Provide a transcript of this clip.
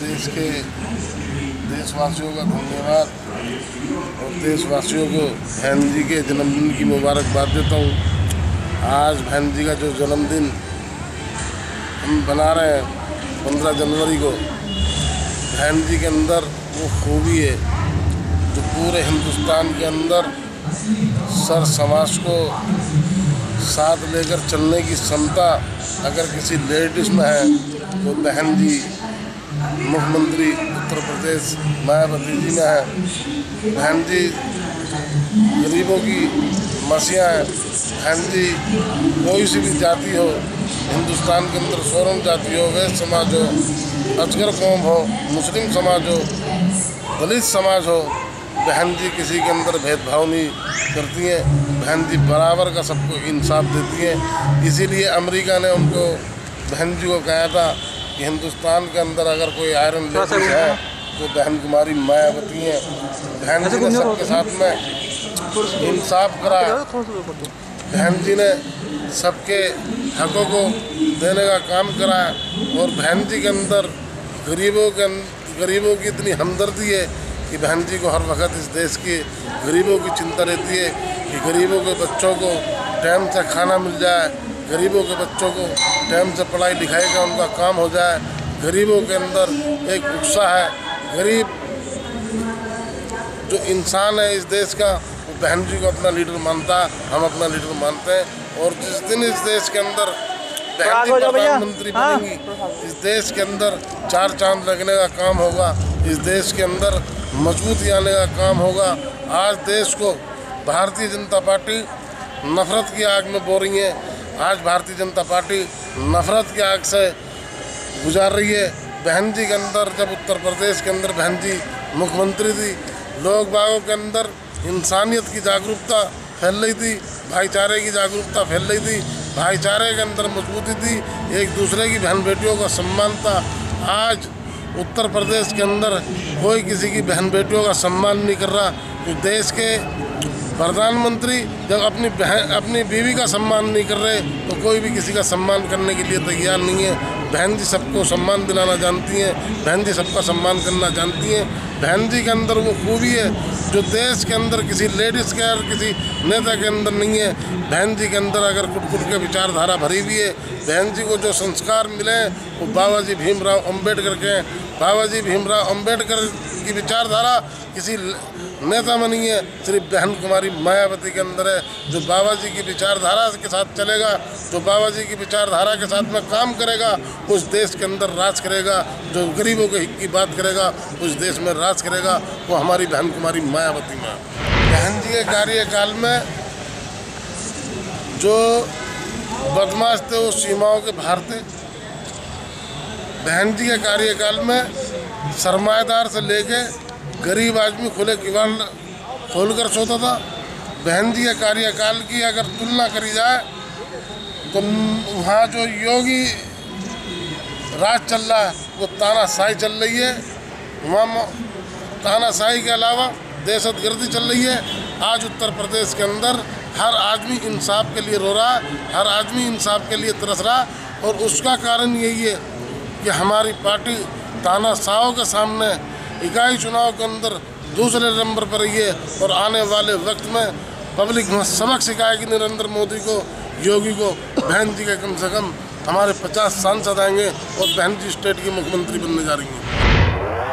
देश के देशवासियों का धन्यवाद और देशवासियों को बहन जी के जन्मदिन की मुबारकबाद देता हूँ। आज बहन जी का जो जन्मदिन हम बना रहे हैं 15 जनवरी को, बहन जी के अंदर वो खूबी है जो पूरे हिंदुस्तान के अंदर सर समाज को साथ लेकर चलने की क्षमता अगर किसी लेडीज़ में है तो बहन जी मुख्यमंत्री उत्तर प्रदेश मायावती जी में है। बहन जी गरीबों की मसीहा है। बहन जी कोई सी भी जाति हो, हिंदुस्तान के अंदर शोरूम जाति हो, वैश्य समाज हो, अजगर कौम हो, मुस्लिम समाज हो, दलित समाज हो, बहन जी किसी के अंदर भेदभाव नहीं करती हैं। बहन जी बराबर का सबको इंसाफ देती हैं। इसीलिए अमेरिका ने उनको बहन जी को कहा था कि हिंदुस्तान के अंदर अगर कोई आयरन लेडीज है तो बहन कुमारी मायावती हैं। बहन जी ने सबके साथ में इंसाफ करा, बहन जी ने सबके हकों को देने का काम करा और बहन जी के अंदर गरीबों की इतनी हमदर्दी है कि बहन जी को हर वक्त इस देश के गरीबों की चिंता रहती है कि गरीबों के बच्चों को टाइम से खाना मिल जाए, गरीबों के बच्चों को टाइम से पढ़ाई लिखाई का उनका काम हो जाए। गरीबों के अंदर एक उत्साह है। गरीब जो इंसान है इस देश का, वो बहन जी को अपना लीडर मानता है, हम अपना लीडर मानते हैं। और जिस दिन इस देश के अंदर बहन जी प्रधानमंत्री बनेंगी, इस देश के अंदर 4 चाँद लगने का काम होगा, इस देश के अंदर मजबूती आने का काम होगा। आज देश को भारतीय जनता पार्टी नफरत की आग में बो रही है। आज भारतीय जनता पार्टी नफरत की आग से गुजार रही है। बहन जी के अंदर, जब उत्तर प्रदेश के अंदर बहन जी मुख्यमंत्री थी, लोग बागों के अंदर इंसानियत की जागरूकता फैल रही थी, भाईचारे की जागरूकता फैल रही थी, भाईचारे के अंदर मजबूती थी, एक दूसरे की बहन बेटियों का सम्मान था। आज उत्तर प्रदेश के अंदर कोई किसी की बहन बेटियों का सम्मान नहीं कर रहा। तो देश के प्रधानमंत्री जब अपनी बीवी का सम्मान नहीं कर रहे तो कोई भी किसी का सम्मान करने के लिए तैयार नहीं है। बहन जी सबको सम्मान दिलाना जानती हैं, बहन जी सबका सम्मान करना जानती हैं। बहन जी के अंदर वो खूबी है जो देश के अंदर किसी लेडीज़ के और किसी नेता के अंदर नहीं है। बहन जी के अंदर अगर कुट-कुट के विचारधारा भरी हुई है। बहन जी को जो संस्कार मिले वो बाबा जी भीमराव अम्बेडकर के हैं। बाबा जी भीमराव अम्बेडकर की विचारधारा किसी नेता में नहीं है, सिर्फ बहन कुमारी मायावती के अंदर है। जो बाबा जी की विचारधारा के साथ चलेगा, जो बाबा जी की विचारधारा के साथ में काम करेगा, उस देश के अंदर राज करेगा। जो गरीबों के हित की बात करेगा, उस देश में राज करेगा, वो हमारी बहन कुमारी मायावती माँ। बहन जी के कार्यकाल में जो बदमाश थे वो सीमाओं के बाहर थे। बहन जी के कार्यकाल में सरमाएदार से लेके गरीब आदमी खुले किवाड़ खोलकर सोता था। बहन जी के कार्यकाल की अगर तुलना करी जाए तो वहाँ जो योगी राज चल रहा है वो तानाशाही चल रही है। वहाँ तानाशाही के अलावा दहशतगर्दी चल रही है। आज उत्तर प्रदेश के अंदर हर आदमी इंसाफ के लिए रो रहा है, हर आदमी इंसाफ के लिए तरस रहा है। और उसका कारण यही है कि हमारी पार्टी तानाशाहों के सामने इकाई चुनाव के अंदर दूसरे नंबर पर रही है। और आने वाले वक्त में पब्लिक सबक सिखाएगी नरेंद्र मोदी को, योगी को। बहन जी के कम से कम हमारे 50 सांसद आएंगे और बहन जी स्टेट की मुख्यमंत्री बनने जा रही हैं।